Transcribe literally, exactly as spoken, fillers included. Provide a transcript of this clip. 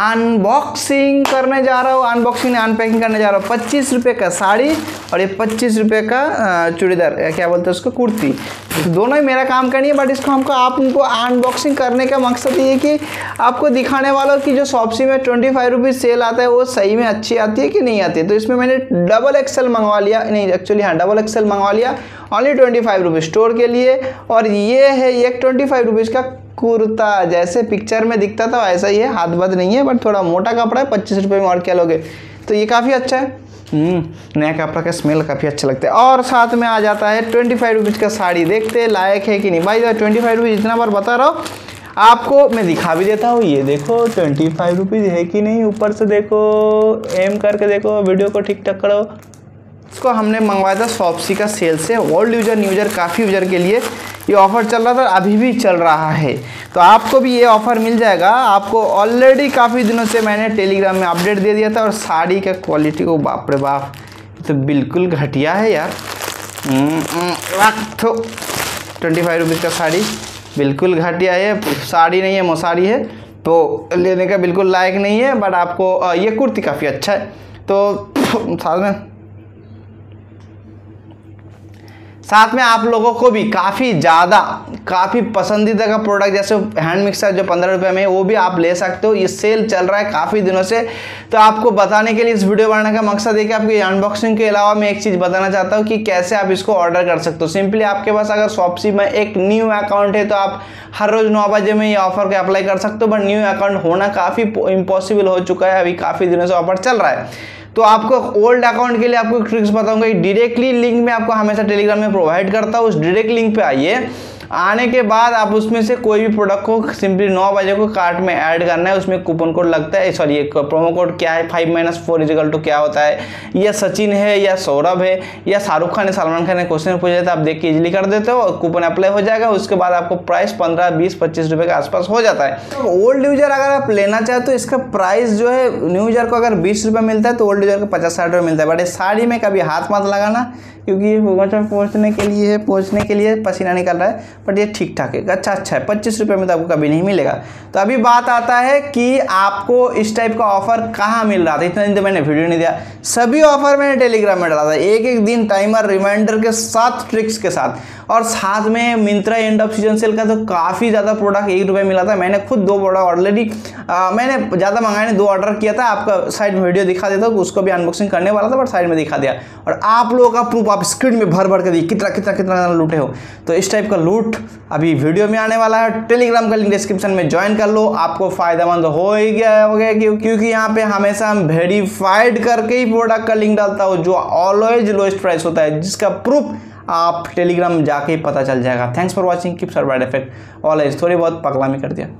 Unboxing करने जा रहा हूँ, अनबॉक्सिंग अनपैकिंग करने जा रहा हूँ। पच्चीस रुपये का साड़ी और ये पच्चीस रुपये का चूड़ीदार, क्या बोलते हैं उसको, कुर्ती। दोनों ही मेरा काम करनी है, बट इसको हमको आप उनको अनबॉक्सिंग करने का मकसद ये है कि आपको दिखाने वाला कि जो शॉपसी में ट्वेंटी फाइव रुपीज़ सेल आता है वो सही में अच्छी आती है कि नहीं आती है। तो इसमें मैंने डबल एक्सेल मंगवा लिया, नहीं एक्चुअली हाँ डबल एक्सेल मंगवा लिया only twenty five rupees store के लिए। और ये है एक ट्वेंटी फाइव रुपीज़ का कुर्ता, जैसे पिक्चर में दिखता था ऐसा ही है, हाथ बद नहीं है बट थोड़ा मोटा कपड़ा है, पच्चीस रुपये में और क्या लोगे। तो ये काफ़ी अच्छा है, नया कपड़ा का स्मेल काफ़ी अच्छा लगता है। और साथ में आ जाता है ट्वेंटी फाइव रुपीज़ का साड़ी, देखते लायक है कि नहीं। भाई ट्वेंटी फाइव रुपीज़ इतना बार बता रहा हूँ आपको, मैं दिखा भी देता हूँ। ये देखो ट्वेंटी फाइव रुपीज़ है कि नहीं, ऊपर से देखो, एम करके देखो, वीडियो को ठीक ठाक करो। इसको हमने मंगवाया था शॉपसी का सेल से, ओल्ड यूज़र न्यू यूज़र काफ़ी यूज़र के लिए ये ऑफ़र चल रहा था, अभी भी चल रहा है। तो आपको भी ये ऑफ़र मिल जाएगा। आपको ऑलरेडी काफ़ी दिनों से मैंने टेलीग्राम में अपडेट दे दिया था। और साड़ी का क्वालिटी को बाप रे बाप, तो बिल्कुल घटिया है यार। तो ट्वेंटी फाइव रुपीज़ का साड़ी बिल्कुल घटिया है, साड़ी नहीं है मौसाड़ी है, तो लेने का बिल्कुल लायक नहीं है। बट आपको ये कुर्ती काफ़ी अच्छा है। तो साथ में साथ में आप लोगों को भी काफ़ी ज़्यादा काफ़ी पसंदीदा का प्रोडक्ट, जैसे हैंड मिक्सर जो पंद्रह रुपये में है वो भी आप ले सकते हो। ये सेल चल रहा है काफ़ी दिनों से, तो आपको बताने के लिए इस वीडियो बनाने का मकसद है कि आपकी अनबॉक्सिंग के अलावा मैं एक चीज़ बताना चाहता हूँ कि कैसे आप इसको ऑर्डर कर सकते हो। सिंपली आपके पास अगर शॉपसी में एक न्यू अकाउंट है तो आप हर रोज़ नौ बजे में ये ऑफर को अप्लाई कर सकते हो। बट न्यू अकाउंट होना काफ़ी इम्पॉसिबल हो चुका है, अभी काफ़ी दिनों से ऑफर चल रहा है। तो आपको ओल्ड अकाउंट के लिए आपको ट्रिक्स बताऊंगा। डायरेक्टली लिंक में आपको हमेशा टेलीग्राम में प्रोवाइड करता हूँ, उस डायरेक्ट लिंक पे आइए। आने के बाद आप उसमें से कोई भी प्रोडक्ट को सिंपली नौ बजे को कार्ट में ऐड करना है। उसमें कूपन कोड लगता है, सॉरी एक प्रोमो कोड क्या है, five minus four equal to क्या होता है, या सचिन है या सौरभ है या शाहरुख खान है सलमान खान ने क्वेश्चन पूछा था, आप देख के इजिली कर देते हो और कूपन अप्लाई हो जाएगा। उसके बाद आपको प्राइस पंद्रह बीस पच्चीस रुपये के आसपास हो जाता है। तो ओल्ड यूजर अगर आप लेना चाहते तो इसका प्राइस जो है, न्यू यूजर को अगर बीस रुपये मिलता है तो ओल्ड यूजर को पचास साठ रुपये मिलता है। बट इस साड़ी में कभी हाथ मत लगाना, क्योंकि ये भूगोचर पहुँचने के लिए पहुँचने के लिए पसीना निकल रहा है। बट ये ठीक ठाक है, अच्छा अच्छा है। पच्चीस रुपये में तो आपको कभी नहीं मिलेगा। तो अभी बात आता है कि आपको इस टाइप का ऑफ़र कहाँ मिल रहा था। इतना दिन तो मैंने वीडियो नहीं दिया, सभी ऑफ़र मैंने टेलीग्राम में डाला था, एक एक दिन टाइमर रिमाइंडर के साथ, ट्रिक्स के साथ। और साथ में Myntra end of season sale का तो काफ़ी ज़्यादा प्रोडक्ट एक रुपये मिला था। मैंने खुद दो प्रोडक्ट ऑलरेडी मैंने ज़्यादा मंगाने दो ऑर्डर किया था, आपका साइड में वीडियो दिखा देता हूँ, उसको भी अनबॉक्सिंग करने वाला था बट साइड में दिखा दिया। और आप लोगों का प्रूफ आप स्क्रीन में भर भर कर दिए कितना कितना कितना लूटे हो। तो इस टाइप का लूट अभी वीडियो में आने वाला है। टेलीग्राम का लिंक डिस्क्रिप्शन में ज्वाइन कर लो, आपको फ़ायदेमंद हो ही गया हो गया क्योंकि यहाँ पे हमेशा हम वेरीफाइड करके ही प्रोडक्ट का लिंक डालता हूँ, जो ऑलवेज लोएस्ट प्राइस होता है, जिसका प्रूफ आप टेलीग्राम जाके पता चल जाएगा। Thanks for watching, keep survived effect always. थोड़ी बहुत पगलामी कर दिया।